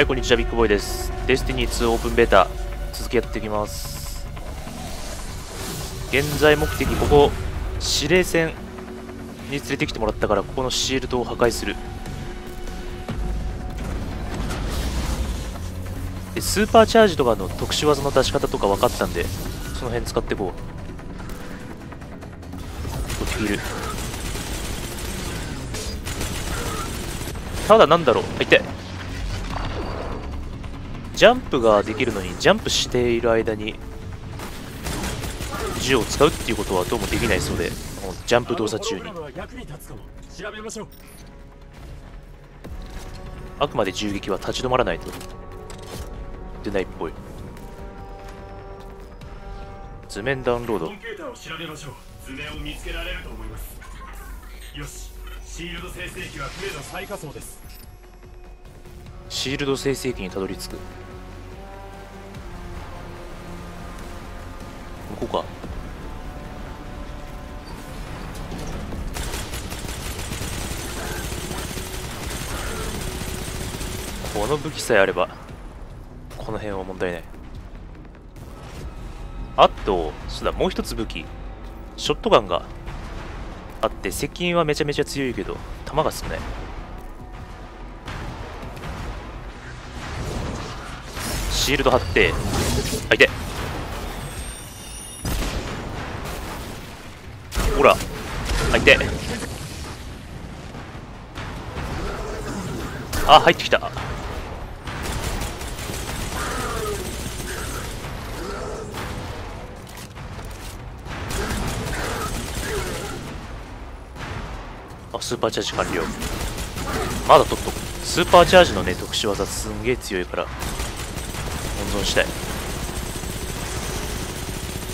はい、こんにちは、ビッグボーイです。デスティニー2オープンベータ続きやっていきます。現在目的、ここ指令船に連れてきてもらったから、ここのシールドを破壊する。でスーパーチャージとかの特殊技の出し方とか分かったんで、その辺使っていこう。こっちいる。ただなんだろう、あ、痛い。ジャンプができるのに、ジャンプしている間に銃を使うっていうことはどうもできないそうで、ジャンプ動作中にあくまで銃撃は立ち止まらないと出ないっぽい。図面ダウンロード。図面を見つけられると思います。よし、シールド生成器はクレード最下層です。シールド生成器にたどり着く。ここか。この武器さえあればこの辺は問題ない。あと、そうだ、もう一つ武器ショットガンがあって、石金はめちゃめちゃ強いけど弾が少ない。シールド張って、あ、痛い。ほら、あ、痛い。あ、入ってきた。あ、スーパーチャージ完了。まだ取っとく。スーパーチャージのね、特殊技すんげえ強いから温存し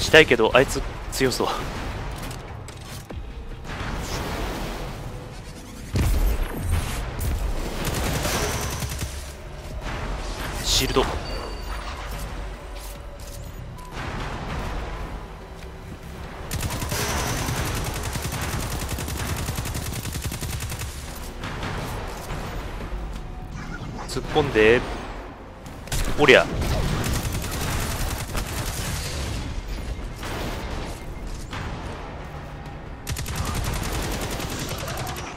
たいけど、あいつ強そう。シールド突っ込んで、おりゃ、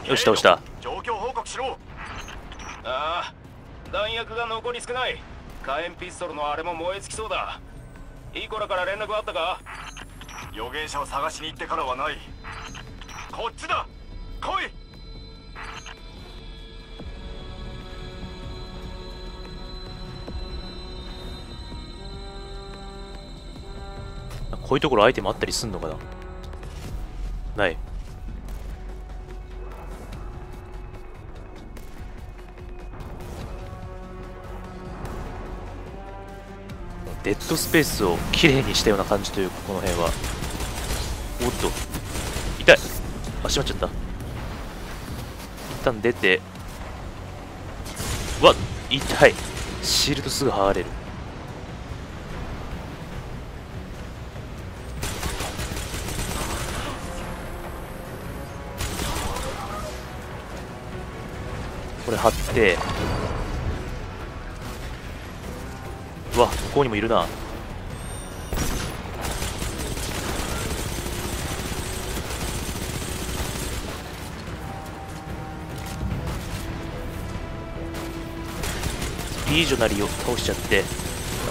よし、倒した。状況報告しろ。ああ、弾薬が残り少ない。火炎ピストルのあれも燃え尽きそうだ。イコラから連絡あったか？預言者を探しに行ってからはない。こっちだ、来い。こういうところアイテムあったりすんのかな。ない。デッドスペースをきれいにしたような感じというか、この辺は。おっと、痛い。あ、しまっちゃった。一旦出て、うわっ、痛い。シールドすぐ剥がれる。これ貼って、うわ、ここにもいるな。リージョナリーを倒しちゃって、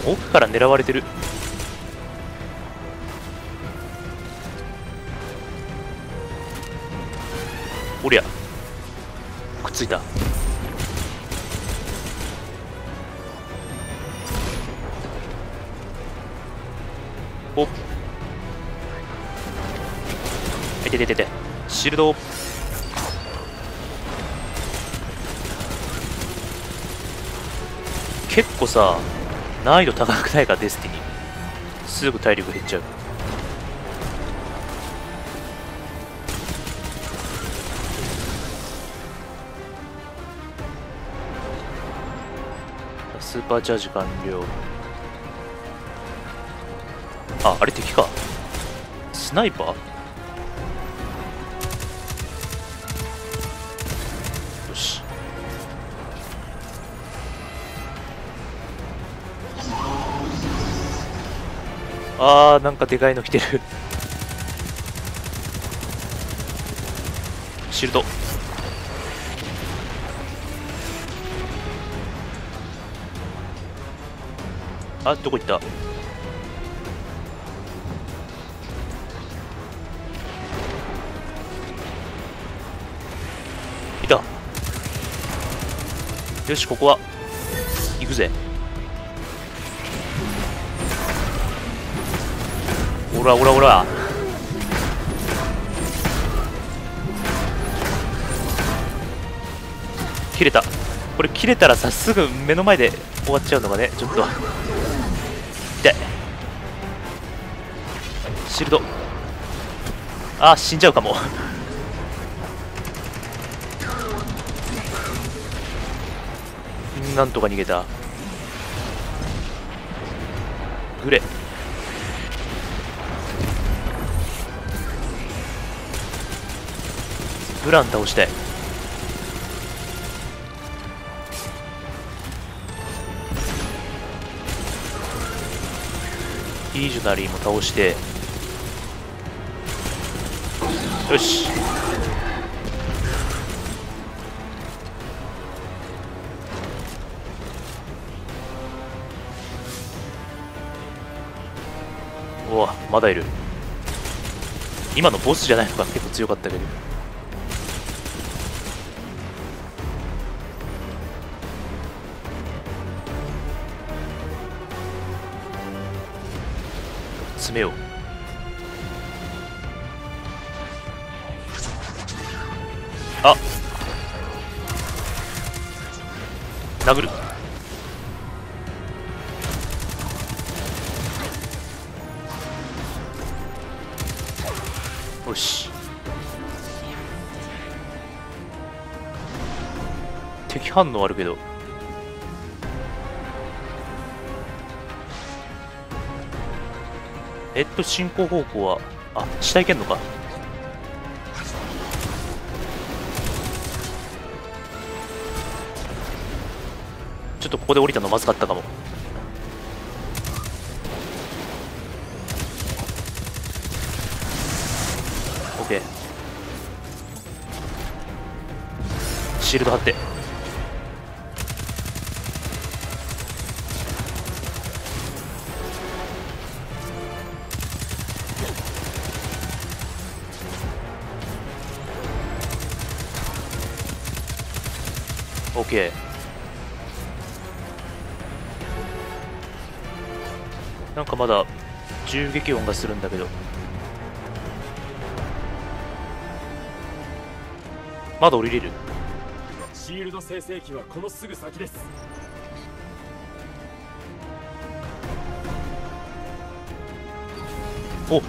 奥から狙われてる。おりゃ、くっついた。おっ、いてててて、シールド。結構さ、難易度高くないか、デスティニー。すぐ体力減っちゃう。スーパーチャージ完了。あ、あれ敵か。スナイパー？よし。あー、なんかでかいの来てる。シールド。あ、どこ行った。いた。よし、ここは行くぜ。おらおらおら。切れた。これ切れたらさ、すぐ目の前で終わっちゃうのがね、ちょっと痛い。シールド。あー、死んじゃうかも。なんとか逃げた。グレ。ブラン倒したい。イージュナリーも倒して、よし。おわ、まだいる。今のボスじゃないのか、結構強かったけど。詰めよう。あ、殴る。よし。敵反応あるけど。進行方向は、あ、下行けんのか。ちょっとここで降りたのまずかったかも。オッケー。シールド張って。オッケー。なんかまだ銃撃音がするんだけど、まだ降りれる。シールド生成器はこのすぐ先です。おっ、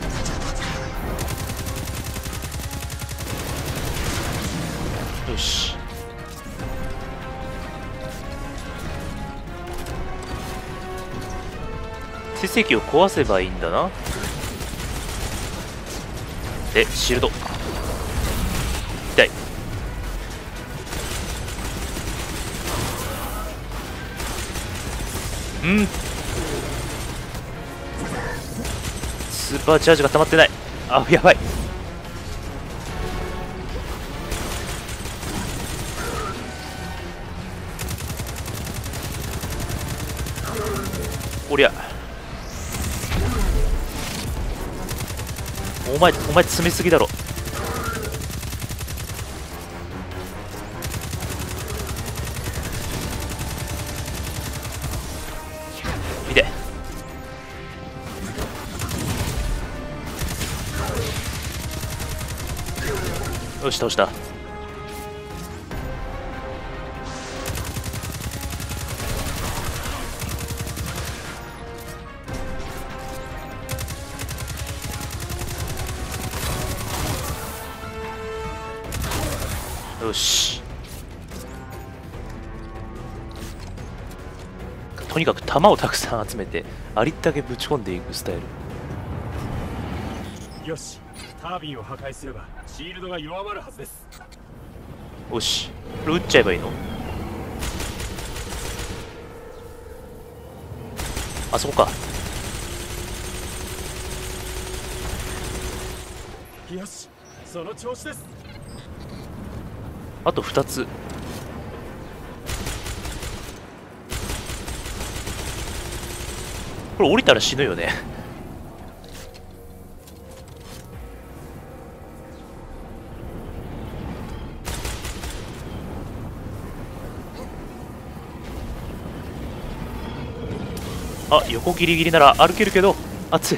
よし。生成器を壊せばいいんだな。で、シールド。痛い。うん。スーパーチャージが溜まってない。あ、やばい。おりゃ。お前詰めすぎだろ。見て。よし、倒した。よし。とにかく弾をたくさん集めてありったけぶち込んでいくスタイル。よし、タービンを破壊すればシールドが弱まるはずです。よし、これ撃っちゃえばいいの。あそこか。よし、その調子です。あと2つ。これ降りたら死ぬよね。あ、横ギリギリなら歩けるけど熱い。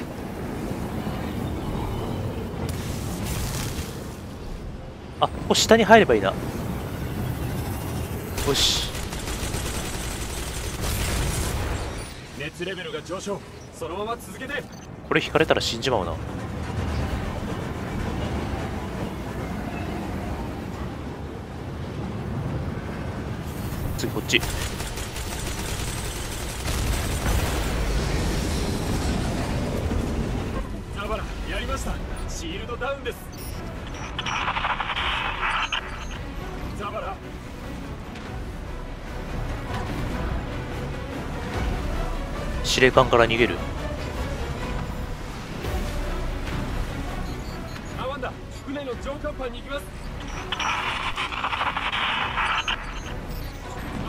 あ、ここ下に入ればいいな。よし、熱レベルが上昇。そのまま続けて。これ引かれたら死んじまうな。次こっち。やりました。シールドダウンです。ザバラ。司令官から逃げる。アワンダ、船の上甲板に行きます。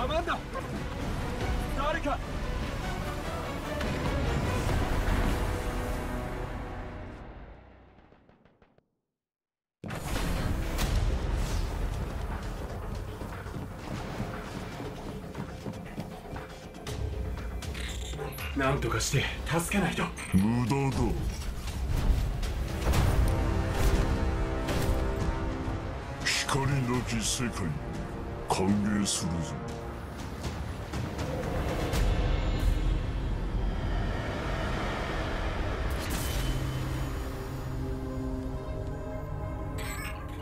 アワンダ、誰か。なんとかして助けないと。無駄だ。光なき世界歓迎するぞ。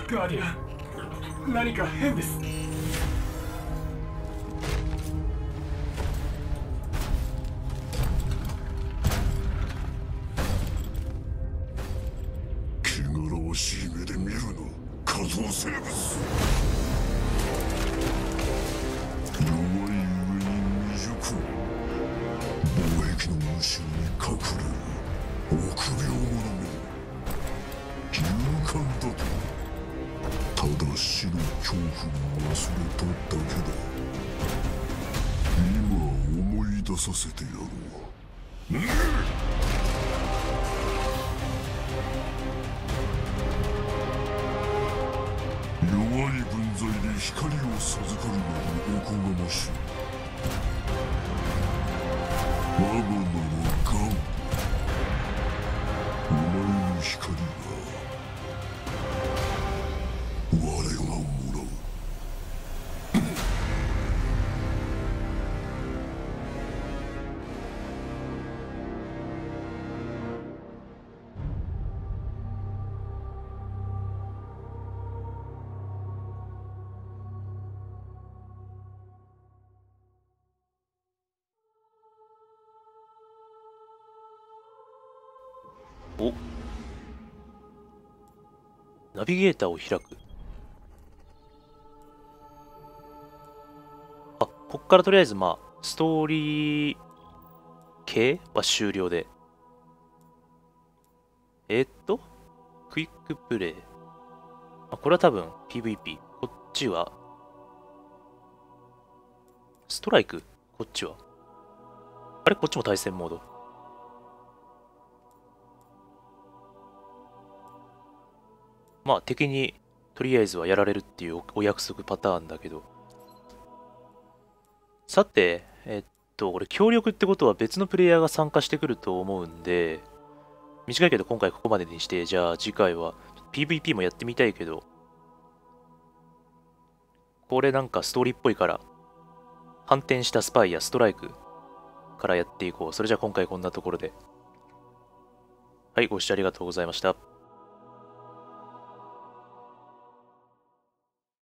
ガーディアン、何か変です。させてやろう。弱い分際で光を授かるのもおこがましい。我が名はガン。お前の光が我がもらう。お、ナビゲーターを開く。あ、こっからとりあえずまあストーリー系は終了で、クイックプレイ、これは多分 PVP。 こっちはストライク。こっちはあれ、こっちも対戦モード。まあ敵にとりあえずはやられるっていうお約束パターンだけど。さて、これ協力ってことは別のプレイヤーが参加してくると思うんで、短いけど今回ここまでにして、じゃあ次回は PVP もやってみたいけど、これなんかストーリーっぽいから、反転したスパイやストライクからやっていこう。それじゃあ今回こんなところで。はい、ご視聴ありがとうございました。